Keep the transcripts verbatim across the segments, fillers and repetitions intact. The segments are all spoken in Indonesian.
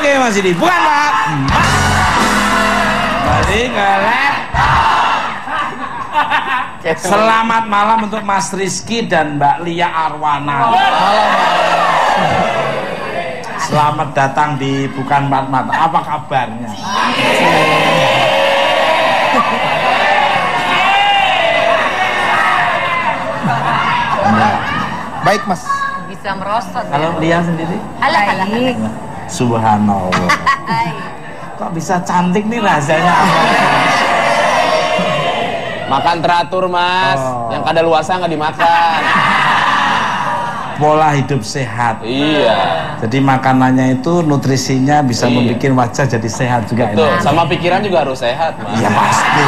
Oke, masih di Bukan Empat Mata. Balik ke laptop. Selamat malam untuk Mas Rizky dan Mbak Lia Arwana. Selamat datang di Bukan Empat Mata. Apa kabarnya? Baik, Mas. Bisa merosot. Kalau ya. Lia sendiri? Alah, alah, alah. Subhanallah. Kok bisa cantik nih rasanya? Makan teratur, Mas. Oh. Yang kadaluarsa nggak dimakan. Pola hidup sehat. Iya. Jadi makanannya itu nutrisinya bisa iya. membuat wajah jadi sehat juga. Betul. Enak. Sama pikiran juga harus sehat, Mas. Iya pasti.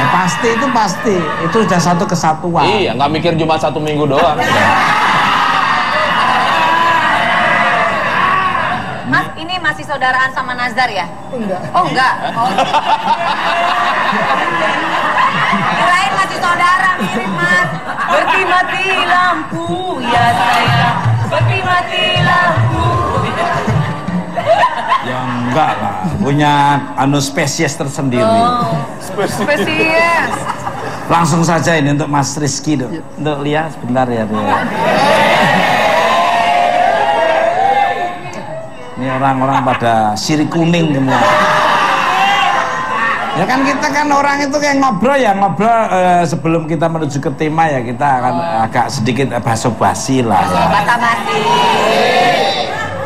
Ya, pasti itu pasti. Itu sudah satu kesatuan. Iya, nggak mikir cuma satu minggu doang. Mas, ini masih saudaraan sama Nazar ya? Enggak. Oh, enggak. Oh. Kirain masih saudara, mirip, Mas. Berarti mati lampu, ya saya. Berarti mati lampu. Ya enggak lah, punya anu spesies tersendiri. Oh. Spesies. Langsung saja ini untuk Mas Rizky tuh. Yes. Untuk Lia sebentar ya tuh. Ini orang-orang pada siri kuning semua. Ya kan kita kan orang itu kayak ngobrol ya, ngobrol eh, sebelum kita menuju ke tema ya kita akan oh. agak sedikit basa-basi lah. Basa-basi.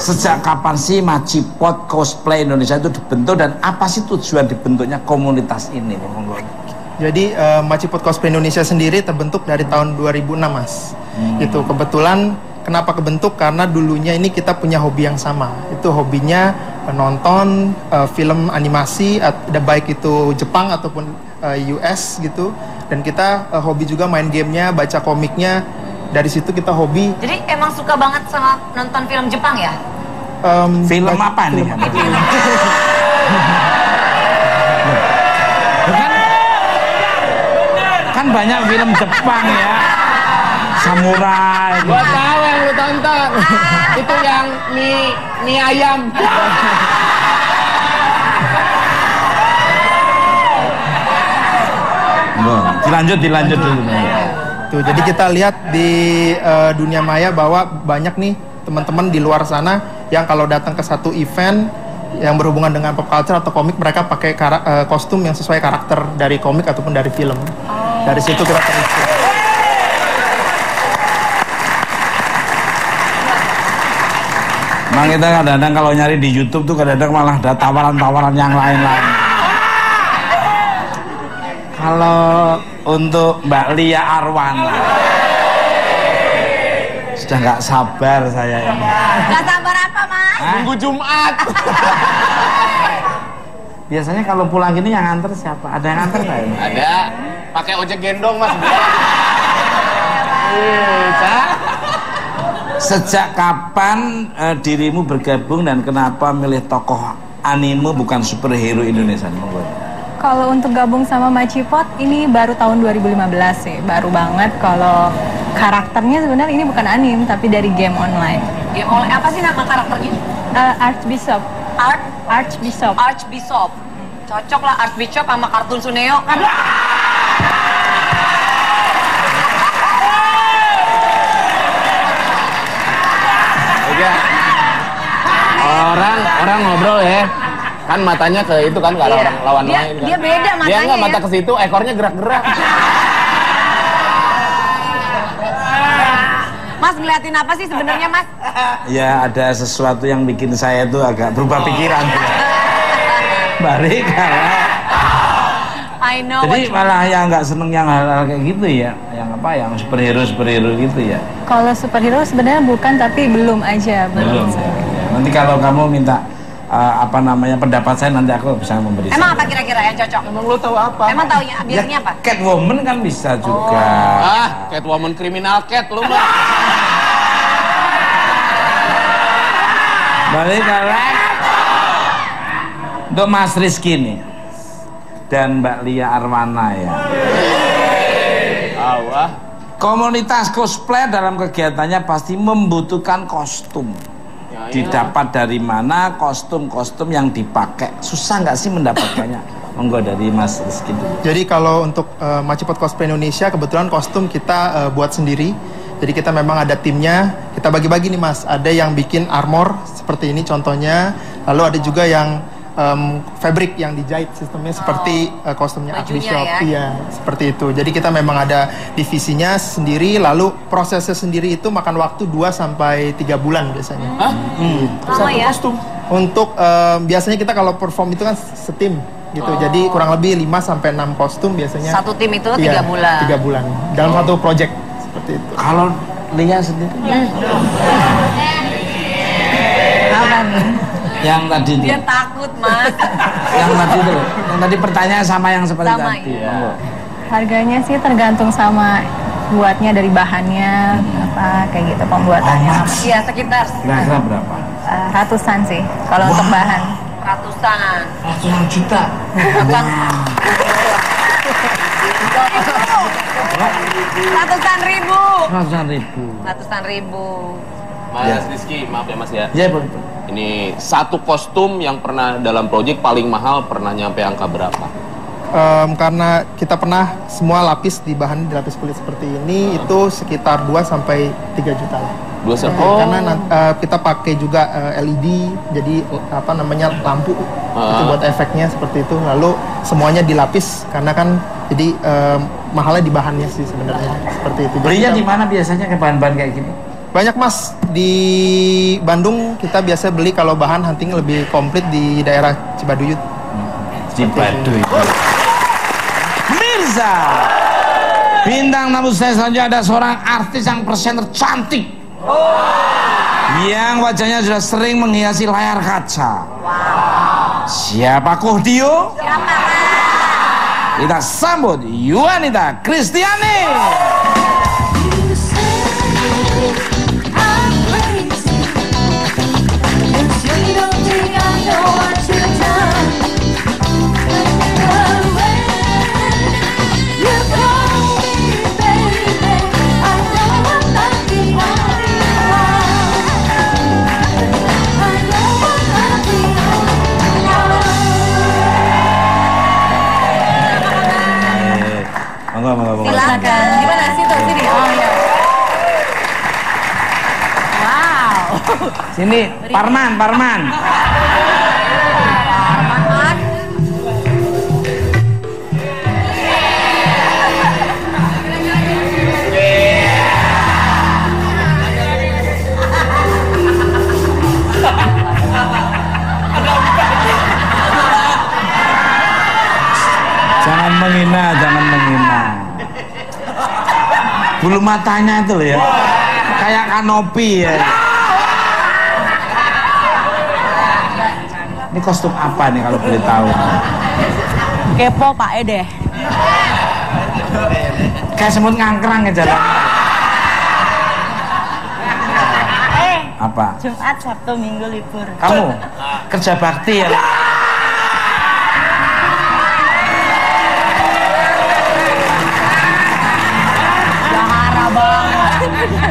Sejak kapan sih MachiPot Cosplay Indonesia itu dibentuk dan apa sih tujuan dibentuknya komunitas ini? Jadi uh, MachiPot Cosplay Indonesia sendiri terbentuk dari tahun dua ribu enam, Mas. Hmm. Itu kebetulan kenapa kebentuk karena dulunya ini kita punya hobi yang sama. Itu hobinya nonton uh, film animasi, ada baik itu Jepang ataupun uh, U S gitu. Dan kita uh, hobi juga main gamenya, baca komiknya. Dari situ kita hobi. Jadi emang suka banget sama nonton film Jepang ya? Um, film apa nih? Film, film. kan, kan banyak film Jepang ya, samurai. Gua tahu yang lu tonton. Itu yang mie mie ayam. Dilanjut, dilanjut dulu. Tuh, jadi kita lihat di uh, dunia maya bahwa banyak nih teman-teman di luar sana yang kalau datang ke satu event yang berhubungan dengan pop culture atau komik mereka pakai uh, kostum yang sesuai karakter dari komik ataupun dari film. Dari situ kita terlibat. Nah, kita kadang-kadang kalau nyari di YouTube tuh kadang-kadang malah ada tawaran-tawaran yang lain-lain. Kalau untuk Mbak Lia Arwana, sudah nggak sabar saya ini. Nggak sabar apa, Mas? Minggu Jumat. Biasanya kalau pulang gini yang nganter siapa? Ada yang nganter nggak? Ada. Pakai ojek gendong, Mas. Sejak kapan uh, dirimu bergabung dan kenapa milih tokoh anime bukan superhero Indonesia? Kalau untuk gabung sama MachiPot ini baru tahun dua ribu lima belas sih, baru banget. Kalau karakternya sebenarnya ini bukan anime tapi dari game online. Game online apa sih nama karakternya? Uh, Archbishop. Arch Archbishop. Archbishop. Cocok lah Archbishop sama kartun Suneo kan. Orang orang ngobrol ya. Kan matanya ke itu kan, gak ada orang lawan dia, lain kan? Dia beda matanya. Dia nggak mata ya? Ke situ, ekornya gerak-gerak. Mas ngeliatin apa sih sebenarnya, Mas? Ya ada sesuatu yang bikin saya tuh agak berubah pikiran. Balik karena jadi malah yang nggak seneng yang hal-hal kayak gitu ya, yang apa, yang superhero superhero gitu ya. Kalau superhero sebenarnya bukan, tapi belum aja belum. belum. Ya. Nanti kalau kamu minta Uh, apa namanya pendapat saya nanti aku bisa memberi. Emang apa kira-kira yang cocok? Emang lo tahu apa? Emang tahu ya, biasanya ya, apa? Catwoman kan bisa juga. Oh. Ah, Catwoman kriminal cat lu mah. Balik kalah. Untuk Mas Rizky nih dan Mbak Lia Arwana ya. Allah. Komunitas cosplay dalam kegiatannya pasti membutuhkan kostum. didapat dari mana, kostum-kostum yang dipakai. Susah nggak sih mendapatkannya? Monggo dari Mas Rizky dulu. Jadi kalau untuk uh, MachiPot Cosplay Indonesia, kebetulan kostum kita uh, buat sendiri. Jadi kita memang ada timnya, kita bagi-bagi nih Mas. Ada yang bikin armor seperti ini contohnya, lalu ada juga yang Um, fabric yang dijahit sistemnya oh. seperti uh, kostumnya Archbishop, ya? Iya, seperti itu. Jadi kita memang ada divisinya sendiri, lalu prosesnya sendiri itu makan waktu dua sampai tiga bulan biasanya. Hah? Hmm. Satu ya? Kostum. Untuk um, biasanya kita kalau perform itu kan setim gitu. Oh. Jadi kurang lebih lima sampai enam kostum biasanya. Satu tim itu tiga iya, bulan. tiga bulan. Dalam oh. satu project seperti itu. Kalau Lia sendiri. Yang tadi dia itu. Takut Mas. Yang tadi itu, yang tadi pertanyaan sama yang seperti sama, tadi. Iya. Harganya sih tergantung sama buatnya dari bahannya hmm. apa kayak gitu pembuatannya. Iya oh, sekitar. Kira-kira berapa? Uh, ratusan sih kalau wow. untuk bahan. Ratusan. Ratusan juta. Wow. Ratusan ribu. Ratusan ribu. Ratusan ribu. Mas Rizky, maaf ya Mas ya. Iya boleh. Ini satu kostum yang pernah dalam proyek paling mahal pernah nyampe angka berapa? Um, karena kita pernah semua lapis di bahan di lapis kulit seperti ini hmm. itu sekitar dua sampai tiga juta lah. dua sampai oh. Karena uh, kita pakai juga uh, L E D, jadi apa namanya lampu hmm. itu buat efeknya seperti itu. Lalu semuanya dilapis karena kan jadi um, mahalnya di bahannya sih sebenarnya seperti itu. Belinya di mana biasanya ke bahan-bahan kayak gini? Banyak Mas, di Bandung kita biasa beli kalau bahan hunting lebih komplit di daerah Cibaduyut. Cibaduyut. Mirza, bintang tamu saya selanjutnya ada seorang artis yang presenter cantik. Yang wajahnya sudah sering menghiasi layar kaca. Siapakah dia? Siapa? Kita sambut Yuanita Christiani. Silakan. Gimana sih tuh sini? Oh ya. Wow. Sini, Parman, Parman. Parman. Jangan menghina, jangan menghina. Bulu matanya itu loh ya, kayak kanopi ya. Ini kostum apa nih kalau boleh tahu? Kepo Pak Ede. Kayak semut ngangkrang ya jalan. Eh, apa? Jumat, Sabtu, Minggu libur. Kamu kerja bakti ya?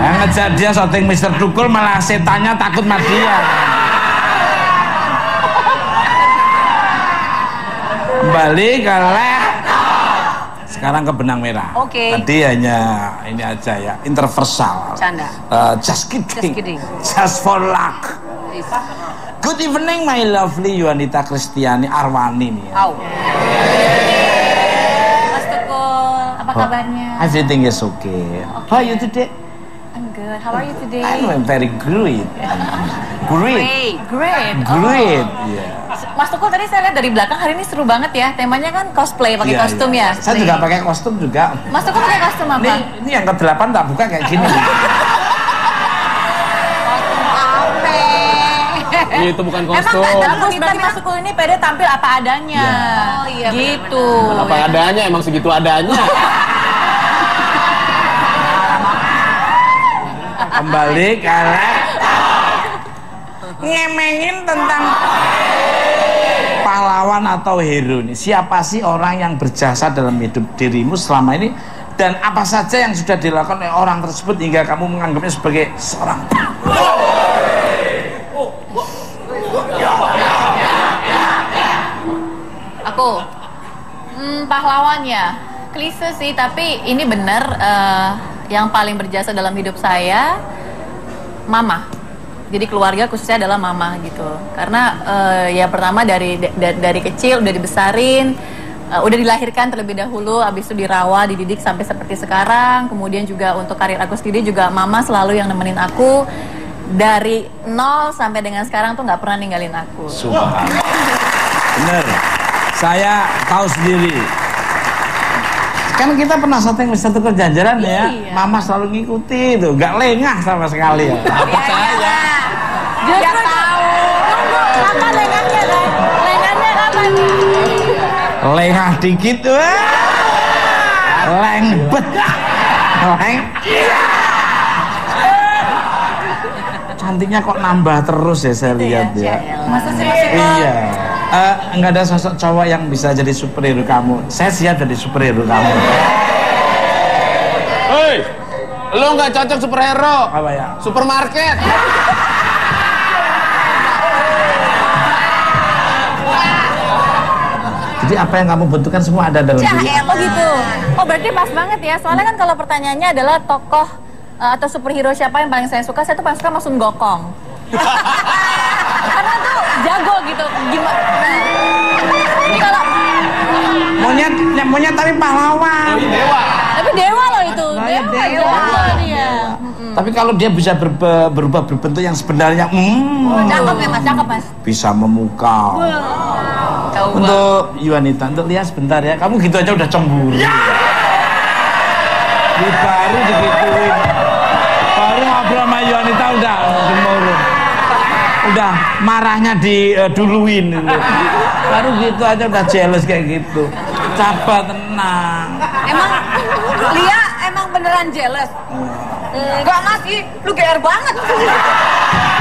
Nah, ngejar dia syuting Mister Dukul malah setannya takut sama dia. Kembali ke lab. Sekarang ke benang merah. Oke. Okay. Tadi hanya ini aja ya, interversal. Canda. Uh, just kidding. Just kidding. Just for luck. Good evening my lovely Yuanita Christiani Arwani nih. Ya. Oh. Mas Dukul, apa kabarnya? Everything is okay. Okay. How are you today? I'm good. How are you today? I'm very great. Great. Great. Great. Mas Tukul tadi saya lihat dari belakang hari ini seru banget ya. Temanya kan cosplay, pakai yeah, kostum yeah. ya. Saya juga pakai kostum juga. Mas Tukul pakai kostum apa? Ini, ini yang kedelapan tak buka kayak gini. Itu bukan kostum. Emang kan terus berarti Mas Tukul ini pede tampil apa adanya. Yeah. Oh iya. Gitu. Bener-bener. Apa adanya emang segitu adanya. Kembali karena ngemengin tentang pahlawan atau hero nih. Siapa sih orang yang berjasa dalam hidup dirimu selama ini dan apa saja yang sudah dilakukan oleh orang tersebut hingga kamu menganggapnya sebagai seorang pahlawan? aku. Hmm, pahlawannya klise sih, tapi ini bener. Uh, yang paling berjasa dalam hidup saya mama. Jadi keluarga khususnya adalah mama gitu. Karena uh, ya pertama dari da, dari kecil udah dibesarin, uh, udah dilahirkan terlebih dahulu, habis itu dirawat, dididik sampai seperti sekarang. Kemudian juga untuk karir aku sendiri juga mama selalu yang nemenin aku dari nol sampai dengan sekarang tuh nggak pernah ninggalin aku. Sumpah. Bener. Saya tahu sendiri. Kan kita pernah syuting satu kejanjaran ya, iya. Mama selalu ngikuti tuh, nggak lengah sama sekali. Apa saya? Dia tahu. Apa lengahnya? Lengahnya apa? Lengah dikit, wah. Lengbet. Leng. Cantiknya kok nambah terus ya saya lihat ya. Masa sih masih iya. Uh, enggak ada sosok cowok yang bisa jadi superhero kamu. Saya siap jadi superhero kamu. Hei, lo nggak cocok superhero. Apa ya? Supermarket. Jadi apa yang kamu bentukkan semua ada dalam diri. Oh gitu. Oh berarti pas banget ya. Soalnya kan kalau pertanyaannya adalah tokoh uh, atau superhero siapa yang paling saya suka, saya tuh paling suka Mas Sun Gokong. Karena tuh jago gitu. Gimana? Ini kalau monyet, monyet tapi pahlawan. Tapi dewa. Tapi dewa loh itu. Dewa, dewa. dewa. dewa dia. Mm-mm. Tapi kalau dia bisa berubah, berubah berbentuk yang sebenarnya, mm, oh, cakep ya mas, cakep mas. Bisa memukau. Wow. Untuk Yuanita, untuk Lia sebentar ya. Kamu gitu aja udah cemburu. Ya. Di baru digituin. Baru ngobrol sama Yuanita udah cemburu. Udah marahnya diduluin uh, baru gitu aja udah jealous kayak gitu. Coba tenang. Emang Lia emang beneran jealous? Enggak mas, lu G R banget.